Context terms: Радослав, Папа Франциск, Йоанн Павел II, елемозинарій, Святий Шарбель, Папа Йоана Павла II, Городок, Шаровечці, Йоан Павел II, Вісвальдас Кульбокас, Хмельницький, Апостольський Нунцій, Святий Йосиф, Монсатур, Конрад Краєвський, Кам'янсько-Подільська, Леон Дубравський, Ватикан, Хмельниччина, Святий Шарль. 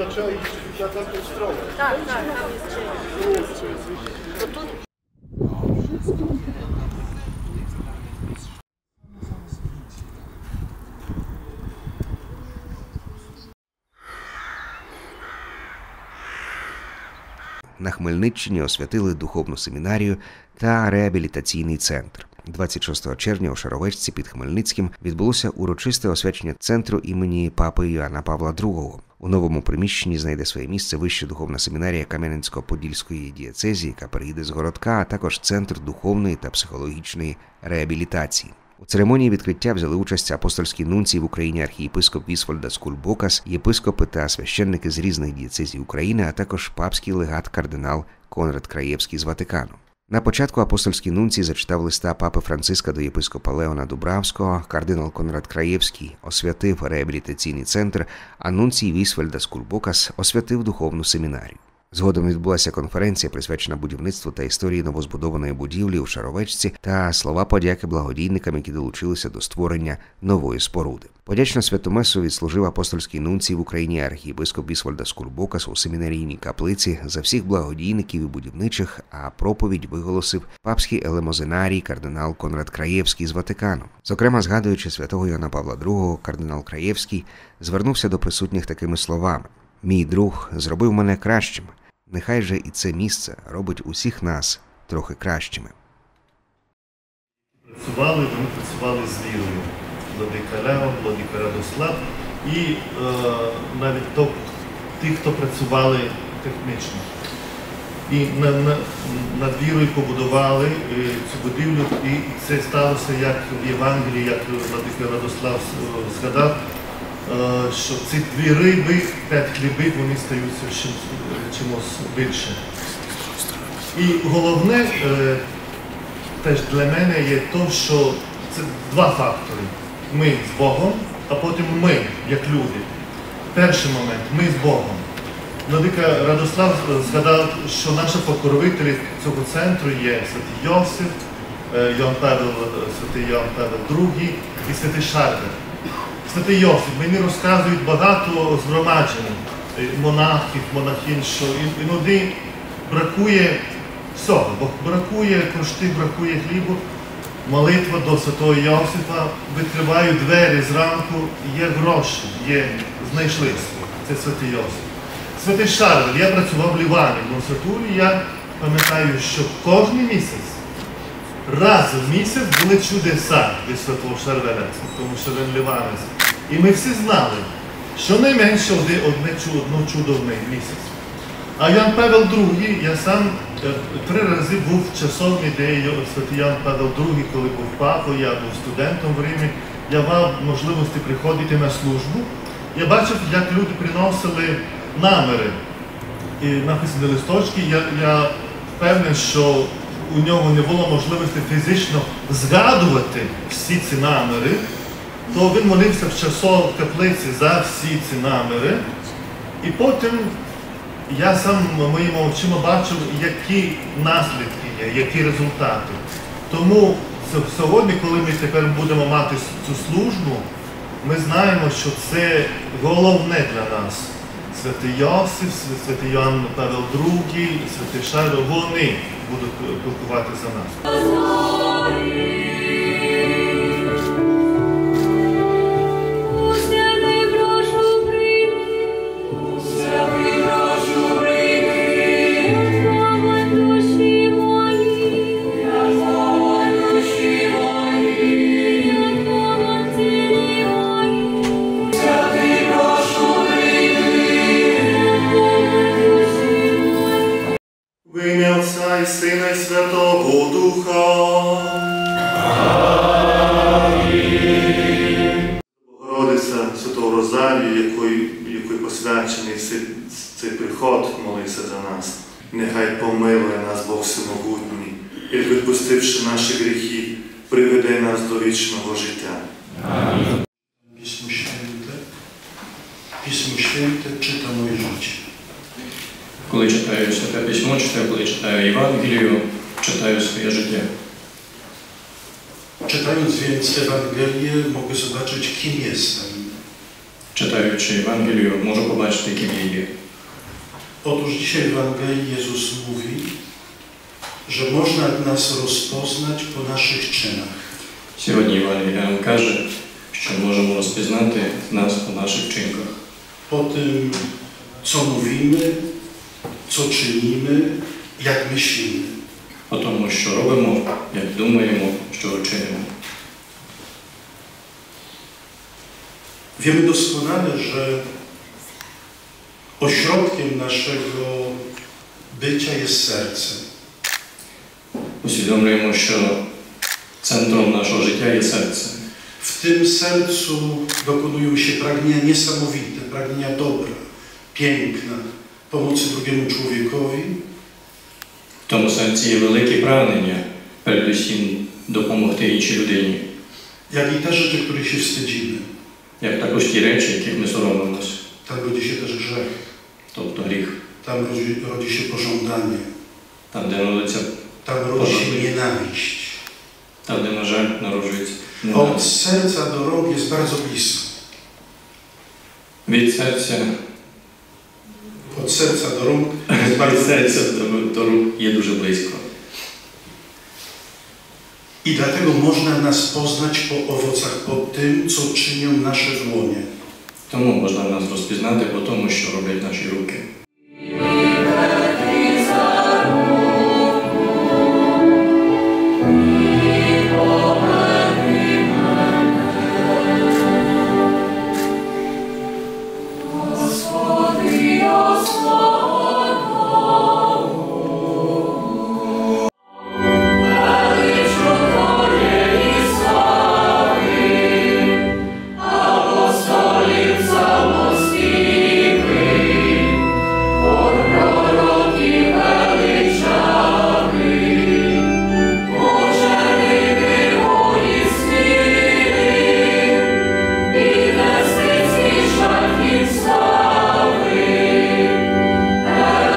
На Хмельниччині освятили духовну семінарію та реабілітаційний центр. 26 червня у Шаровечці під Хмельницьким відбулося урочисте освячення центру імені Папи Йоана Павла II. У новому приміщенні знайде своє місце Вища духовна семінарія Кам'янсько-Подільської дієцезії, яка переїде з Городка, а також Центр духовної та психологічної реабілітації. У церемонії відкриття взяли участь апостольський нунцій в Україні архієпископ Вісвальдас Кульбокас, єпископи та священники з різних дієцезій України, а також папський легат кардинал Конрад Краєвський з Ватикану. На початку апостольський нунцій зачитав листа Папи Франциска до єпископа Леона Дубравського, кардинал Конрад Краєвський освятив реабілітаційний центр, а нунцій Вісвальдас Кульбокас освятив духовну семінарію. Згодом відбулася конференція, присвячена будівництву та історії новозбудованої будівлі у Шаровечці та слова подяки благодійникам, які долучилися до створення нової споруди. Подячну святу месу відслужив апостольський нунцій в Україні архієпископ Вісвальдас Кульбокас у семінарійній каплиці за всіх благодійників і будівничих, а проповідь виголосив папський елемозинарій кардинал Конрад Краєвський з Ватикану. Зокрема, згадуючи святого Йоана Павла II, кардинал Краєвський звернувся до присутніх такими словами: «Мій друг зробив мене кращим. Нехай же і це місце робить усіх нас трохи кращими». Ми працювали з вірою. Владика Леон, владика Радослав. І навіть тих, хто працювали технічно. І над вірою побудували цю будівлю. І це сталося, як в Євангелії, як владика Радослав згадав, що ці 2 риби, 5 хлібів, вони стаються чимось більше. І головне теж для мене є те, що це 2 фактори. Ми з Богом, а потім ми, як люди. Перший момент – ми з Богом. Владика Радослав згадав, що наші покровителі цього центру є Святий Йосиф, Святий Йоан Павел II і Святий Шарбель. Святий Йосиф, мені розказують багато згромаджень, монахів, монахинь, що іноді бракує всього, бо бракує кошти, бракує хлібу. Молитва до святого Йосифа, відкриваю двері зранку, є гроші, знайшли. Це святий Йосиф. Святий Шарль, я працював в Лівані, в Монсатурі, я пам'ятаю, що кожен місяць, раз в місяць були чудеса від святого Шарбеля, тому що він ливанець. І ми всі знали, що найменше одне чудо в місяць. А Йоанн Павел II, я сам 3 рази був в часовні, де святий Йоанн Павел II, коли був папою, я був студентом в Римі, я мав можливості приходити на службу. Я бачив, як люди приносили наміри, написані листочки. Я впевнений, що у нього не було можливості фізично згадувати всі ці наміри, то він молився в часовій каплиці за всі ці наміри. І потім я сам моїми очима бачив, які наслідки є, які результати. Тому сьогодні, коли ми тепер будемо мати цю службу, ми знаємо, що це головне для нас. Святий Йосиф, святий Йоанн Павел II, святий Шарль, вони будуть піклуватися за нас. Нехай помилує нас Бог всемогутній і, відпустивши наші гріхи, приведе нас до вічного життя. Амінь. Письмо Святе чита моє життя. Коли читаю Святе Письмо, коли читаю Євангелію, читаю своє життя. Читаючи Євангелію, можу побачити, ким єстем. читаючи Євангелію, можу побачити, яким я є. Otóż dzisiaj w Ewangelii Jezus mówi, że można nas rozpoznać po naszych czynach. Сьогодні Євангелія нам каже, що можемо розпізнати нас по наших вчинках. По тим, co mówimy, co czynimy, jak myślimy. По тому, що робимо, як думаємо, що чинимо. Wiemy doskonale, że ośrodkiem naszego bycia jest serce. Uświadomujemy, że centrum naszego życia jest serce. W tym sercu dokonują się pragnienia niesamowite, pragnienia dobra, piękna, pomocy drugiemu człowiekowi. W tym sercu jest wielkie pragnienie, przede wszystkim pomóc innej ludzinie. Jak i te rzeczy, których się wstydzimy. Jak takoż te rzeczy, jakich my soromimy nas. Tam rodzi się też grzech. Тобто гріх. Tam rodzi się pożądanie. Tam rodzi się nienawiść. Tam, gdzie, na жаль, narodzi się. Od serca do rąk jest bardzo blisko. Від серця. Od serca do rąk jest bardzo blisko. I dlatego można nas poznać po owocach, po tym, co czynią nasze dłonie. Тому можна нас розпізнати по тому, що роблять наші руки.